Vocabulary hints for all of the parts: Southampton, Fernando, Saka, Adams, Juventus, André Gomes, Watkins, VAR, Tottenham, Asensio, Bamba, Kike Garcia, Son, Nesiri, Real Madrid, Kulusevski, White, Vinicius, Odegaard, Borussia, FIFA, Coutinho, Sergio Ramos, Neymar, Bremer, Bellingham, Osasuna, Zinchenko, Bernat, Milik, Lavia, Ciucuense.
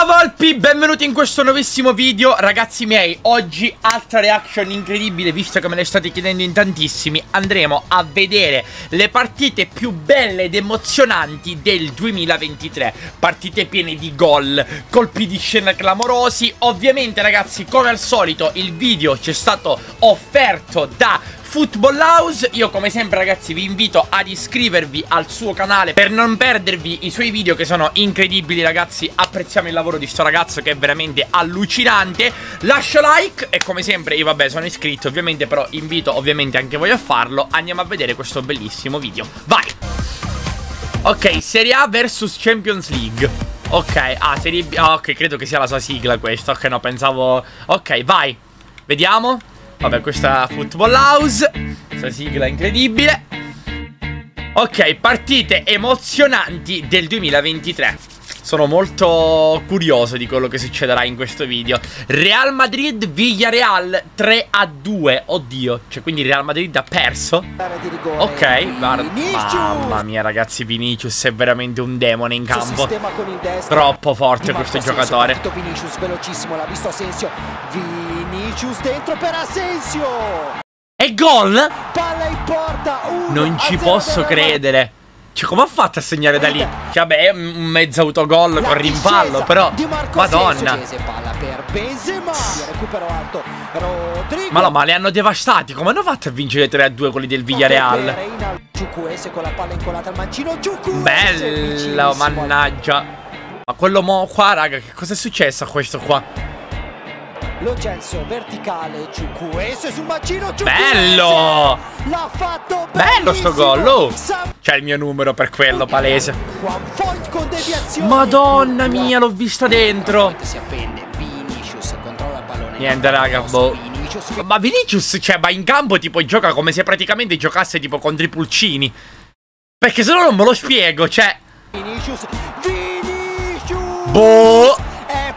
Ciao Volpi, benvenuti in questo nuovissimo video. Ragazzi miei, oggi altra reaction incredibile, visto che me ne state chiedendo in tantissimi. Andremo a vedere le partite più belle ed emozionanti del 2023. Partite piene di gol, colpi di scena clamorosi. Ovviamente ragazzi, come al solito, il video ci è stato offerto da Football House. Io come sempre ragazzi vi invito ad iscrivervi al suo canale per non perdervi i suoi video che sono incredibili ragazzi. Apprezziamo il lavoro di sto ragazzo che è veramente allucinante. Lascia like e come sempre io vabbè sono iscritto ovviamente, però invito ovviamente anche voi a farlo. Andiamo a vedere questo bellissimo video. Vai! Ok, Serie A vs Champions League. Ok, ah Serie B, ah, ok, credo che sia la sua sigla questa. Ok, no, pensavo... Ok, vai! Vediamo. Vabbè, questa Football House, questa sigla incredibile. Ok, partite emozionanti del 2023. Sono molto curioso di quello che succederà in questo video. Real Madrid Villarreal 3-2. Oddio, cioè quindi Real Madrid ha perso. Ok, guarda, mamma mia ragazzi, Vinicius è veramente un demone in campo. Troppo forte questo giocatore. Vinicius velocissimo, l'ha visto Asensio. Vinicius dentro per Asensio. E gol! Palla in porta. Non ci posso credere. Cioè, come ha fatto a segnare da lì? Cioè, vabbè, è un mezzo autogol con rimpallo, però madonna. Ma no, ma li hanno devastati. Come hanno fatto a vincere 3-2 quelli del Villarreal? Bello, mannaggia. Ma quello mo qua, raga, che cosa è successo a questo qua? Lo Celso verticale, Ciucuense sul bacino. Bello! L'ha fatto bello sto gol, oh. C'è il mio numero per quello, palese. Madonna mia, l'ho vista dentro. Niente raga, boh. Ma Vinicius, cioè, ma in campo tipo gioca come se praticamente giocasse tipo contro i pulcini. Perché se no non me lo spiego, cioè. Boh.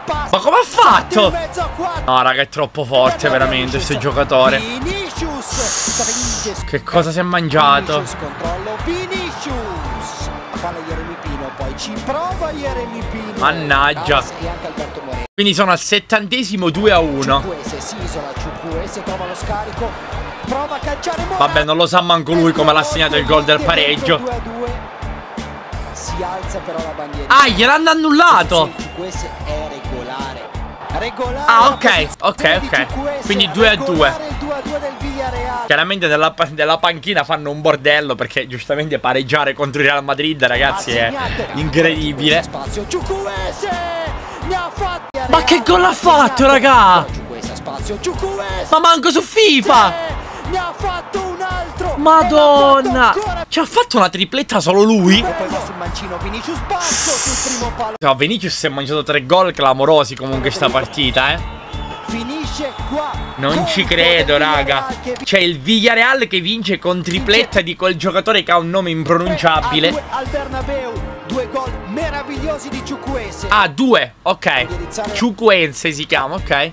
Ma come ha fatto? No raga, è troppo forte veramente questo giocatore. Che cosa si è mangiato? Mannaggia. Quindi sono al 70esimo 2-1. Vabbè, non lo sa manco lui come l'ha segnato il gol del pareggio. Si alza però la bandiera. Ah, gliel'hanno annullato. Questo è regolare. Regolare. Ah, ok. Ok, ok. Quindi 2-2. Chiaramente nella panchina fanno un bordello, perché giustamente pareggiare contro il Real Madrid, ragazzi, è incredibile. Ma che gol ha fatto, raga? Ma manco su FIFA. Ne ha fatto un altro. Madonna. Ci ha fatto una tripletta solo lui. No, Vinicius si è mangiato 3 gol clamorosi comunque sta partita, eh. Non ci credo raga. C'è il Villarreal che vince con tripletta di quel giocatore che ha un nome impronunciabile. Ah, 2, ok. Ciucuense si chiama, ok.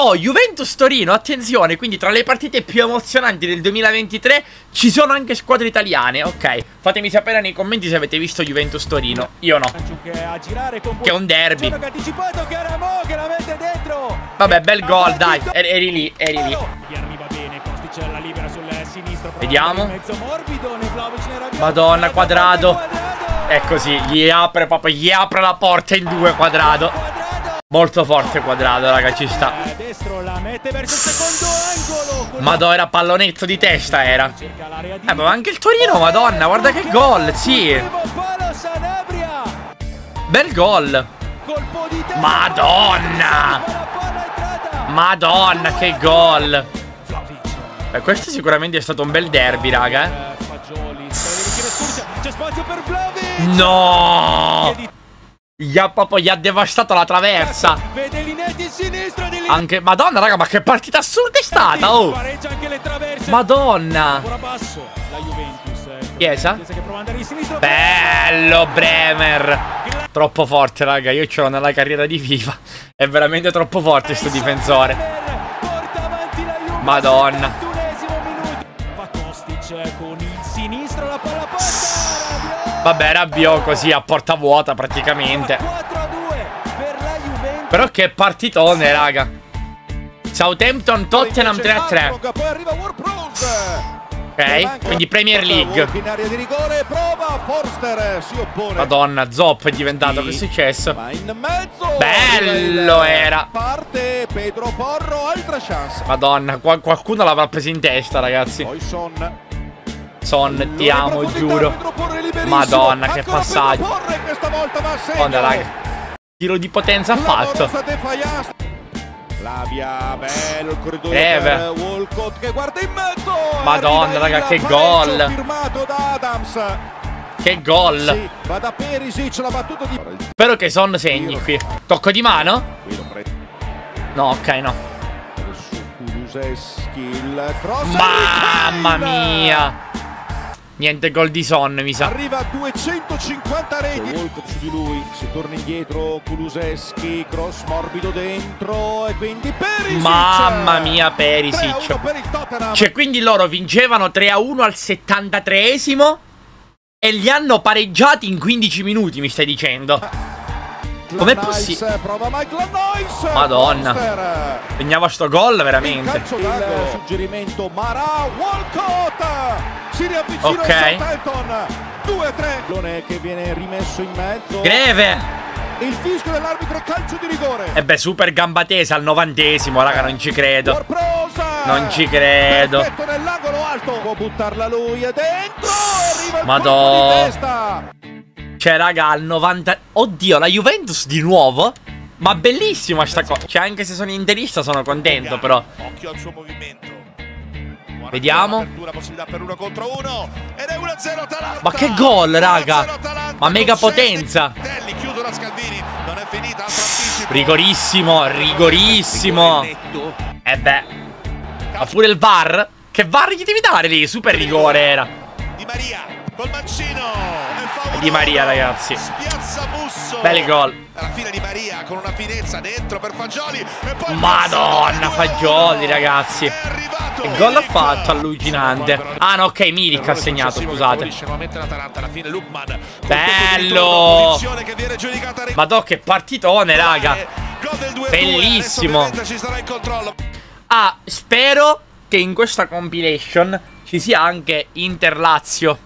Oh, Juventus Torino, attenzione, quindi tra le partite più emozionanti del 2023 ci sono anche squadre italiane, ok. Fatemi sapere nei commenti se avete visto Juventus Torino, io no. Che è un derby. Vabbè, bel gol, dai, eri lì, eri lì. Vediamo. Madonna, Quadrado. È così, gli apre proprio, gli apre la porta in 2 Quadrado. Molto forte Quadrado, raga, ci sta. Madonna, era pallonetto di testa, era. Ma anche il Torino, madonna, guarda che gol, sì. Bel gol. Madonna. Madonna, che gol. Beh, questo sicuramente è stato un bel derby, raga, eh. No. Gli ha devastato la traversa. Anche madonna raga, ma che partita assurda è stata, oh. Madonna. Chiesa. Bello Bremer. Troppo forte raga, io ce l'ho nella carriera di FIFA. È veramente troppo forte sto difensore. Madonna. Vabbè, Rabiot così a porta vuota praticamente. Però che partitone, raga. Southampton, Tottenham 3-3. Ok, quindi Premier League. Madonna, Zop è diventato, che è successo? Bello era. Madonna, qualcuno l'avrà preso in testa, ragazzi. Son, ti amo, giuro. Madonna, che passaggio. Madonna, raga. Tiro di potenza fatto. Lavia, bello il corridore per Walcott che guarda in mezzo. Madonna, raga, che gol. Firmato da Adams. Che gol. Sì, va da Perisic, la battuta di... Spero che Son segni qui. Tocco di mano? No, ok, no. Mamma mia. Niente gol di Son, mi sa. Arriva a 250 reti. Walcott su di lui, si torna indietro. Kulusevski, cross morbido dentro. E quindi Perisic. Mamma mia, Perisic. Cioè, quindi loro vincevano 3-1 al 73esimo. E li hanno pareggiati in 15 minuti, mi stai dicendo. Com'è possibile? Madonna. Segnava sto gol, veramente. Il suggerimento Mara Walcott. Si riavvicina il Southampton. 2-3. Che viene rimesso in mezzo. Greve. Il fischio dell'arbitro, calcio di rigore. E beh, super gamba tesa al 90esimo, raga, non ci credo. Non ci credo. Perfetto nell'angolo alto. Può buttarla lui e dentro. Arriva il colpo di testa. Cioè, raga, al 90. Oddio, la Juventus di nuovo. Ma bellissima sta cosa. Cioè, anche se sono interista sono contento, però. Occhio al suo movimento. Vediamo. Ma che gol, raga. Ma mega potenza. Rigorissimo, rigorissimo. E beh. Ma pure il VAR. Che VAR gli devi dare lì? Super rigore era. Di Maria col mancino. Di Maria, ragazzi. Belli gol. La fine di Maria con una finezza dentro per Fagioli. E poi Madonna, Fagioli, ragazzi. Che gol ha fatto, allucinante. Ah no, ok, Milik ha segnato, scusate. Bello. Madonna, che partitone, raga. Bellissimo. Ah, spero che in questa compilation ci sia anche Inter-Lazio,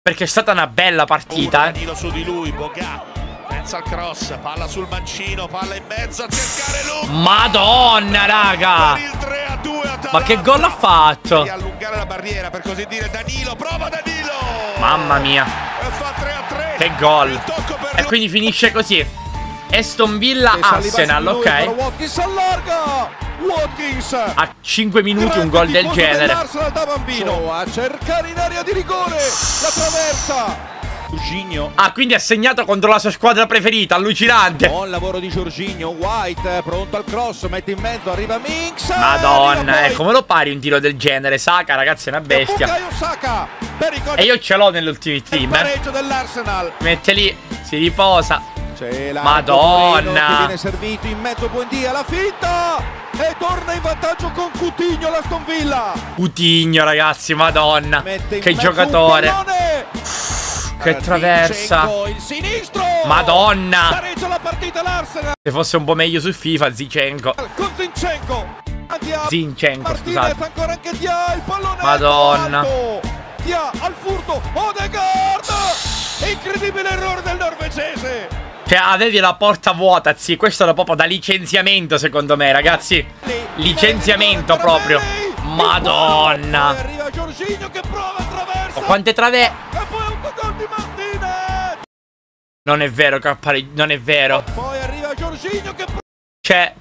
perché è stata una bella partita, su di lui, Boga. Pensa al cross, palla sul mancino, palla in mezzo a cercare lui. Madonna, raga. Ma che gol ha fatto? Allungare la barriera, per così dire, Danilo, prova Danilo. Mamma mia. E fa 3-3. Che gol. E quindi finisce così. Aston Villa Arsenal, ok. Watkins allarga. Watkins. A 5 minuti un gol del genere. Da bambino a cercare in area di rigore. La traversa. Giorginio. Ah, quindi ha segnato contro la sua squadra preferita, allucinante. Buon lavoro di Giorginio. White pronto al cross, mette in mezzo, arriva Mix. Madonna, come lo pari un tiro del genere? Saka, ragazzi, è una bestia. E io ce l'ho nell'ultimate team. Mette lì, si riposa. Madonna, che viene servito in mezzo Buendia, la finta e torna in vantaggio con Coutinho l'Aston Villa. Coutinho, ragazzi, Madonna, che giocatore. Che traversa. Madonna. Se fosse un po' meglio su FIFA, Zinchenko. Zinchenko, scusate. Madonna. Al furto Odegaard. Incredibile errore del norvegese. Cioè, avevi la porta vuota, sì. Questo era proprio da licenziamento, secondo me, ragazzi. Licenziamento proprio. Madonna. Ma quante traverse. Non è vero, non è vero. Cioè,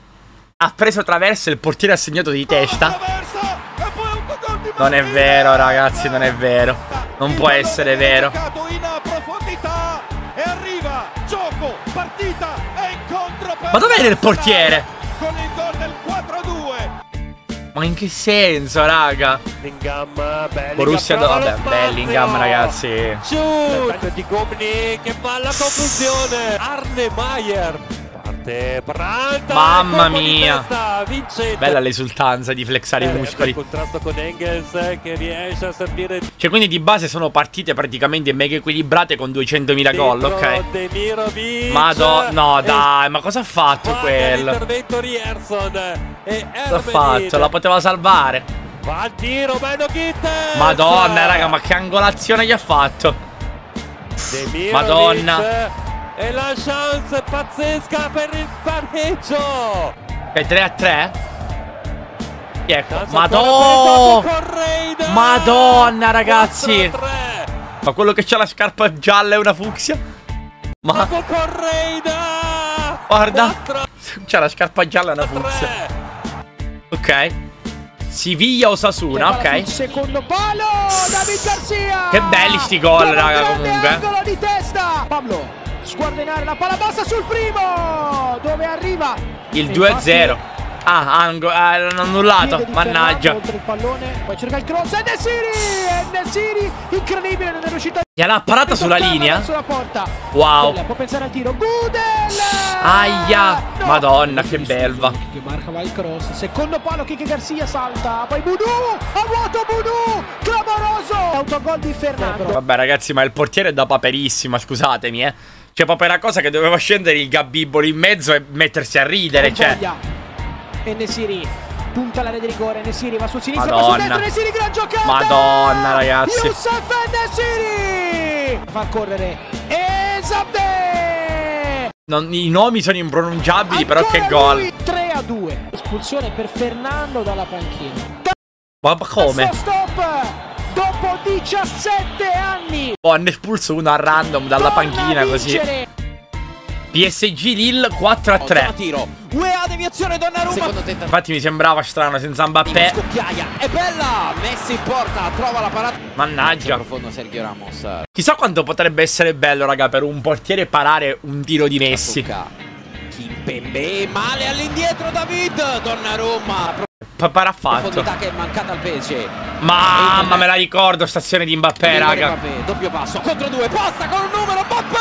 ha preso traverse, il portiere ha segnato di testa. Non è vero, ragazzi, non è vero. Non può essere vero. Ma dov'era il portiere? Con il gol del 4-2. Ma in che senso, raga? Borussia, vabbè, Bellingham, ragazzi. Shoot di Gomni che fa la conclusione. Arne Maier. parte Branta, mamma mia, bella l'esultanza di flexare i muscoli. Contrasto con Engels che riesce a servire. Cioè, quindi di base sono partite praticamente mega equilibrate con 200.000 gol, ok? Madonna, no dai, ma cosa ha fatto quello? Cosa ha fatto? La poteva salvare. Va al tiro, bello kit. Madonna, raga, ma che angolazione gli ha fatto? Madonna. E la chance pazzesca per il pareggio. È 3-3. Ecco. Madonna. Madonna, ragazzi. Ma quello che c'ha la scarpa gialla è una fucsia. Ma guarda, c'ha la scarpa gialla è una fucsia. Ok. Siviglia Osasuna, ok. Secondo palo, David Garcia. Che belli sti gol, raga, comunque. Angolo di testa. Pablo squadrenare la palla bassa sul primo, dove arriva il 2-0. Ah, hanno annullato, mannaggia. Oltre il pallone, poi cerca il cross e Nesiri, incredibile, non è riuscito a... E l'ha parata sulla linea. Wow. Può pensare al tiro. Aia, no. Madonna, che belva. Che marcava il cross. Secondo palo, Kike Garcia salta. Poi Budu, a vuoto Budu, clamoroso. Autogol di Fernando. Vabbè ragazzi, ma il portiere è da paperissima, scusatemi, eh. Cioè, proprio una cosa che doveva scendere il Gabibbolo in mezzo e mettersi a ridere, cioè. E Nesiri punta l'area di rigore. Nesiri va sul sinistro, va sul destro. Nesiri, gran giocata. Madonna, ragazzi. Youssef Nesiri fa correre. Esabde. I nomi sono impronunciabili, ancora però che gol. 3-2. Espulsione per Fernando dalla panchina. Ma come? Stop. Dopo 17 anni. Oh, hanno espulso uno a random dalla panchina così. PSG Lille 4-3. Tiro. Uea, deviazione Donnarumma. Infatti mi sembrava strano senza Mbappé. Scocchiaia. È bella. Messi in porta, trova la parata. Mannaggia. Profondo Sergio Ramos. Chissà quanto potrebbe essere bello, raga, per un portiere parare un tiro di Messi. Kimpembe, male all'indietro David Donnarumma. Papà fatto. Che è mancata al PSG. Mamma, me la ricordo stazione di Mbappé, raga. Mbappé, doppio passo contro due, passa con un numero Mbappé!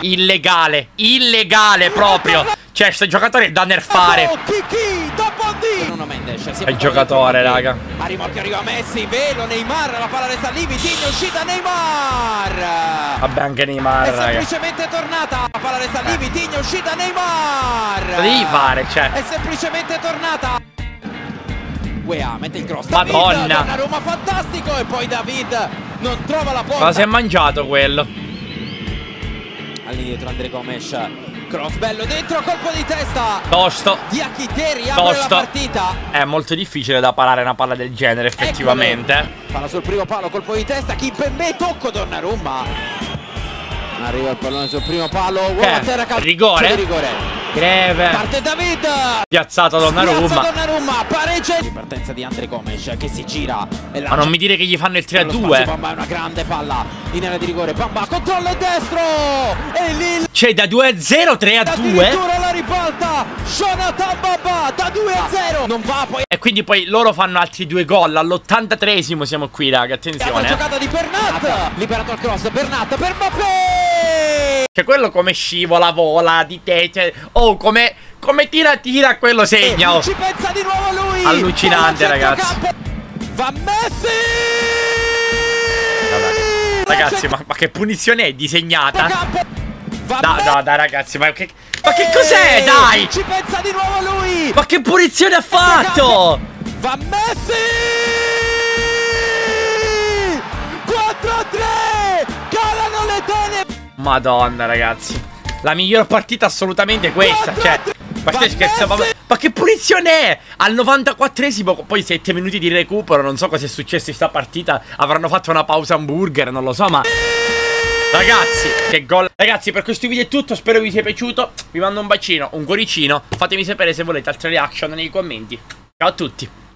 Illegale, illegale proprio. Cioè, questo giocatore è da nerfare. È giocatore, raga. A rimorchio arriva Messi, velo Neymar, la palla resta lì, Vitinho, uscita Neymar. Vabbè, anche Neymar, raga. È semplicemente tornata. La palla resta lì, Vitinho, uscita Neymar. Devi fare, cioè. È semplicemente tornata. Mette il cross. Madonna. Donnarumma fantastico e poi David non trova la porta. Ma si è mangiato quello. All'indietro André Gomes. Cross bello dentro, colpo di testa. Tosto. Diakiteri apre la partita. È molto difficile da parare una palla del genere effettivamente. Eccole. Palla sul primo palo, colpo di testa, Kimpembe, tocco Donnarumma. Arriva il pallone sul primo palo, terra calcio. Rigore. Greve. Parte David. Piazzato Donnarumma. Piazza Donnarumma, pareggio. Ripartenza di Andre Gomes che si gira. Ma non mi dire che gli fanno il 3-2. Bamba è una grande palla in area di rigore. Bamba controllo destro. E lì. Cioè da 2-0 3-2. Addirittura la ribalta. Jonathan Bamba da 2-0. Non va poi. E quindi poi loro fanno altri due gol. All'83esimo siamo qui, raga. Attenzione. La giocata di Bernat. Liberato il cross. Bernat per Mbappé. Cioè quello come scivola, vola di te. Cioè, oh, come tira, quello segna. Oh. Ci pensa di nuovo lui. Allucinante, ragazzi. Va Messi! Ragazzi, ma che punizione è disegnata? Dai, ragazzi, ma che cos'è? Dai! Ci pensa di nuovo lui! Ma che punizione ha fatto? Va Messi! 4-3! Calano le tele! Madonna, ragazzi. La miglior partita assolutamente è questa. Cioè, ma stai scherzando? Ma che punizione è? Al 94esimo, poi 7 minuti di recupero. Non so cosa è successo in sta partita. Avranno fatto una pausa hamburger, non lo so, ma ragazzi, che gol. Ragazzi, per questo video è tutto. Spero vi sia piaciuto. Vi mando un bacino, un cuoricino. Fatemi sapere se volete altre reaction nei commenti. Ciao a tutti.